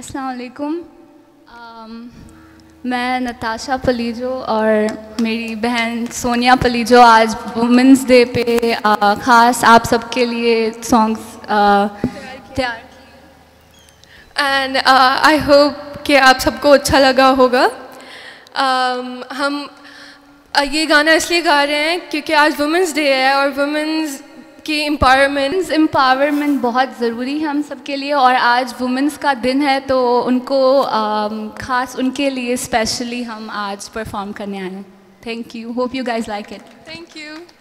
अस्सलामुअलैकुम। मैं नताशा पलीजो और मेरी बहन सोनिया पलीजो आज वुमेंस डे पे ख़ास आप सबके लिए सॉन्ग्स तैयार किए एंड आई होप कि आप सबको अच्छा लगा होगा। हम ये गाना इसलिए गा रहे हैं क्योंकि आज वुमेंस डे है और वुमेंस कि एम्पावरमेंट बहुत ज़रूरी है हम सब के लिए और आज वुमेंस का दिन है तो उनको ख़ास उनके लिए स्पेशली हम आज परफॉर्म करने आए हैं। Thank you, hope you guys like it. Thank you.